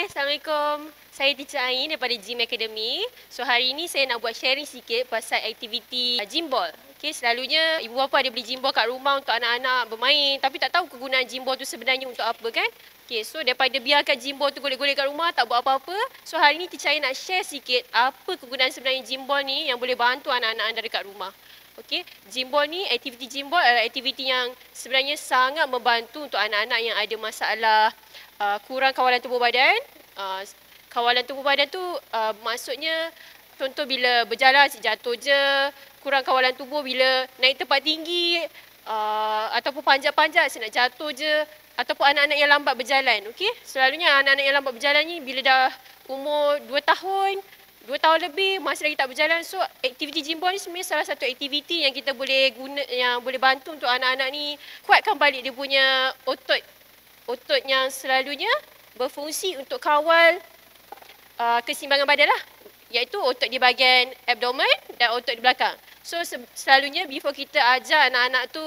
Assalamualaikum. Saya Cik Ain daripada GymCademy. So hari ini saya nak buat sharing sikit pasal aktiviti gymball. Okay, selalunya ibu bapa ada beli gymball kat rumah untuk anak-anak bermain, tapi tak tahu kegunaan gymball tu sebenarnya untuk apa kan? Okay, so daripada biarkan gymball tu golek-golek kat rumah tak buat apa-apa. So hari ini Ticaya nak share sikit apa kegunaan sebenarnya gymball ni yang boleh bantu anak-anak anda dekat rumah. Okey, gymball ni, aktiviti gymball adalah aktiviti yang sebenarnya sangat membantu untuk anak-anak yang ada masalah kurang kawalan tubuh badan. Kawalan tubuh badan tu maksudnya contoh bila berjalan jatuh je, kurang kawalan tubuh bila naik tempat tinggi ataupun panjat-panjat nak jatuh je, ataupun anak-anak yang lambat berjalan. Okey, selalunya anak-anak yang lambat berjalan ni bila dah umur 2 tahun lebih masih lagi tak berjalan. So aktiviti gymball ni sebenarnya salah satu aktiviti yang kita boleh guna, yang boleh bantu untuk anak-anak ni kuatkan balik dia punya otot yang selalunya berfungsi untuk kawal keseimbangan badan lah, iaitu otot di bahagian abdomen dan otot di belakang. So selalunya before kita ajar anak-anak tu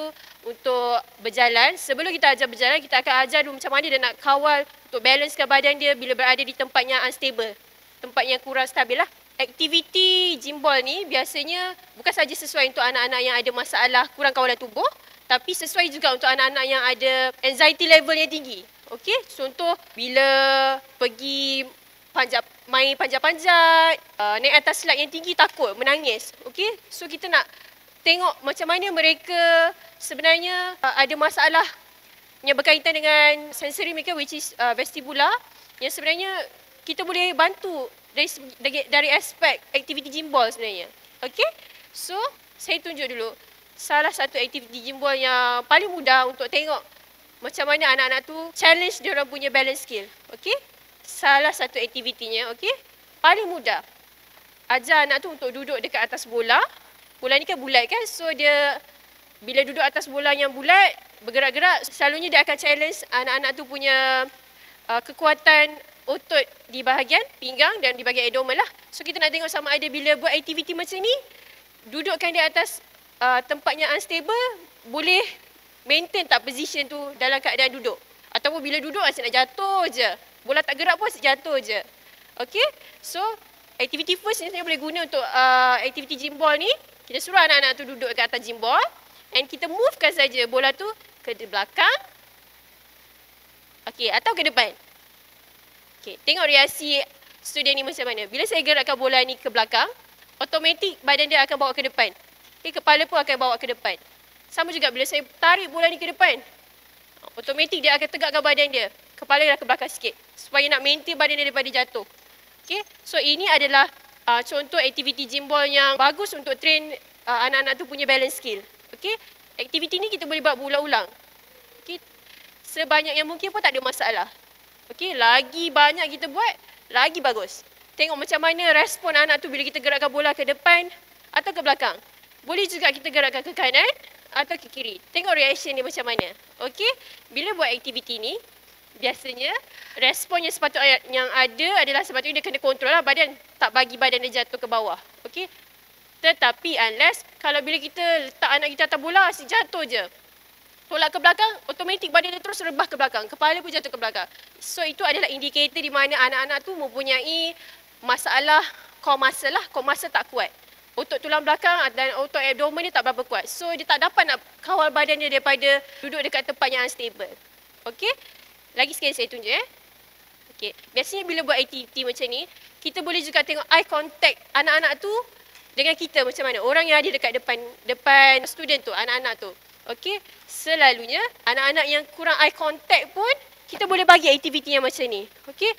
untuk berjalan, sebelum kita ajar berjalan, kita akan ajar dulu macam mana dia nak kawal untuk balancekan badan dia bila berada di tempat yang unstable, tempat yang kurang stabil lah. Aktiviti gymball ni biasanya bukan saja sesuai untuk anak-anak yang ada masalah kurang kawalan tubuh, tapi sesuai juga untuk anak-anak yang ada anxiety level yang tinggi. Okey, contoh bila pergi main panjat-panjat, naik atas slide yang tinggi takut, menangis. Okey, so kita nak tengok macam mana mereka sebenarnya ada masalah yang berkaitan dengan sensory mereka, which is vestibular, yang sebenarnya kita boleh bantu dari aspek aktiviti gymball sebenarnya. Okey, so saya tunjuk dulu salah satu aktiviti gymball yang paling mudah untuk tengok macam mana anak-anak tu challenge dia orang punya balance skill. Okey, salah satu aktivitinya, okey, paling mudah ajar anak tu untuk duduk dekat atas bola. Bola ni kan bulat kan, so dia bila duduk atas bola yang bulat bergerak-gerak, selalunya dia akan challenge anak-anak tu punya kekuatan otot di bahagian pinggang dan di bahagian abdomen lah. So kita nak tengok sama ada bila buat aktiviti macam ni, dudukkan dia atas tempat yang unstable, boleh maintain tak position tu dalam keadaan duduk, ataupun bila duduk asyik nak jatuh je, bola tak gerak pun asyik jatuh je. Okey, so aktiviti first ni saya boleh guna untuk aktiviti gymball ni. Kita suruh anak-anak tu duduk kat atas gymball and kita movekan saja bola tu ke belakang, okey, atau ke depan. Okay, tengok reaksi student ni macam mana. Bila saya gerakkan bola ni ke belakang, automatik badan dia akan bawa ke depan. Okay, kepala pun akan bawa ke depan. Sama juga bila saya tarik bola ni ke depan, automatik dia akan tegakkan badan dia. Kepala dia ke belakang sikit supaya nak maintain badan dia daripada jatuh. Okay, so ini adalah contoh aktiviti gymball yang bagus untuk train anak-anak tu punya balance skill. Okay, aktiviti ni kita boleh buat berulang-ulang. Okay, sebanyak yang mungkin pun tak ada masalah. Okey, lagi banyak kita buat, lagi bagus. Tengok macam mana respon anak tu bila kita gerakkan bola ke depan atau ke belakang. Boleh juga kita gerakkan ke kanan atau ke kiri. Tengok reaction dia macam mana. Okey, bila buat aktiviti ni, biasanya respon yang sepatutnya yang ada adalah sepatutnya dia kena kontrol lah badan, tak bagi badan dia jatuh ke bawah. Okey, tetapi unless kalau bila kita letak anak kita atas bola, asyik jatuh je, tolak ke belakang, automatik badan dia terus rebah ke belakang, kepala pun jatuh ke belakang. So itu adalah indikator di mana anak-anak tu mempunyai masalah core muscle tak kuat. Otot tulang belakang dan otot abdomen dia tak berapa kuat. So dia tak dapat nak kawal badan dia daripada duduk dekat tempat yang unstable. Okey, lagi sekali saya tunjuk Okey, biasanya bila buat aktiviti macam ni, kita boleh juga tengok eye contact anak-anak tu dengan kita macam mana. Orang yang ada dekat depan student tu, anak-anak tu. Okey, selalunya anak-anak yang kurang eye contact pun kita boleh bagi aktiviti yang macam ni. Okey,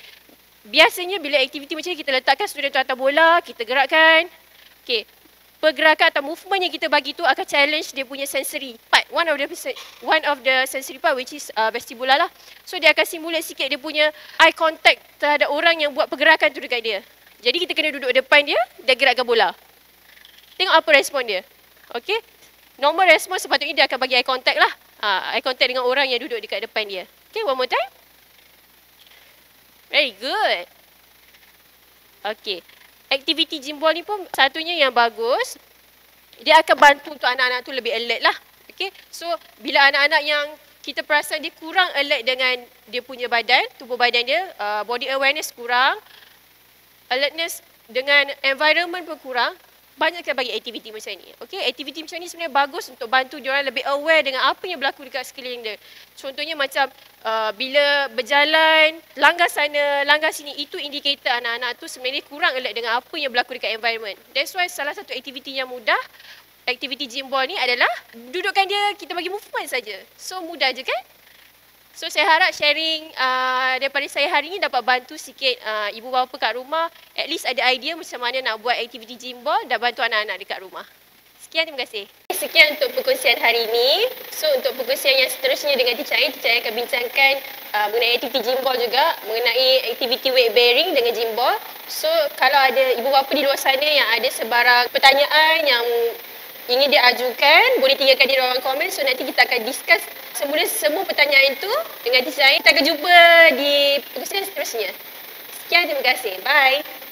biasanya bila aktiviti macam ni kita letakkan student tu atas bola, kita gerakkan. Okey, pergerakan atau movement yang kita bagi tu akan challenge dia punya sensory part, one of the sensory part, which is vestibular lah. So dia akan simulate sikit dia punya eye contact terhadap orang yang buat pergerakan tu dekat dia. Jadi kita kena duduk depan dia dan gerakkan bola. Tengok apa respon dia. Okey, normal respon sepatutnya dia akan bagi eye contact lah. Eye contact dengan orang yang duduk dekat depan dia. Okay, one more time. Very good. Okay, aktiviti gymball ni pun satunya yang bagus. Dia akan bantu untuk anak-anak tu lebih alert lah. Okay, so bila anak-anak yang kita perasan dia kurang alert dengan dia punya badan, tubuh badan dia, body awareness kurang, alertness dengan environment pun kurang. Banyak kita bagi aktiviti macam ni. Okey, aktiviti macam ni sebenarnya bagus untuk bantu dia orang lebih aware dengan apa yang berlaku dekat sekeliling dia. Contohnya macam bila berjalan, langgar sana, langgar sini, itu indikator anak-anak tu sebenarnya kurang alert dengan apa yang berlaku dekat environment. That's why salah satu aktiviti yang mudah, aktiviti gymball ni adalah dudukkan dia, kita bagi movement saja. So mudah je kan? So saya harap sharing daripada saya hari ini dapat bantu sikit ibu bapa kat rumah, at least ada idea macam mana nak buat aktiviti gymball dan bantu anak-anak dekat rumah. Sekian, terima kasih. Sekian untuk perkongsian hari ini. So untuk perkongsian yang seterusnya dengan Ticaya, Ticaya akan bincangkan mengenai aktiviti gymball juga, mengenai aktiviti weight bearing dengan gymball. So kalau ada ibu bapa di luar sana yang ada sebarang pertanyaan yang ingin dia ajukan, boleh tinggalkan di ruang komen. So nanti kita akan discuss semua pertanyaan itu dengan Ticaya. Kita akan jumpa di perkongsian seterusnya. Sekian, terima kasih. Bye.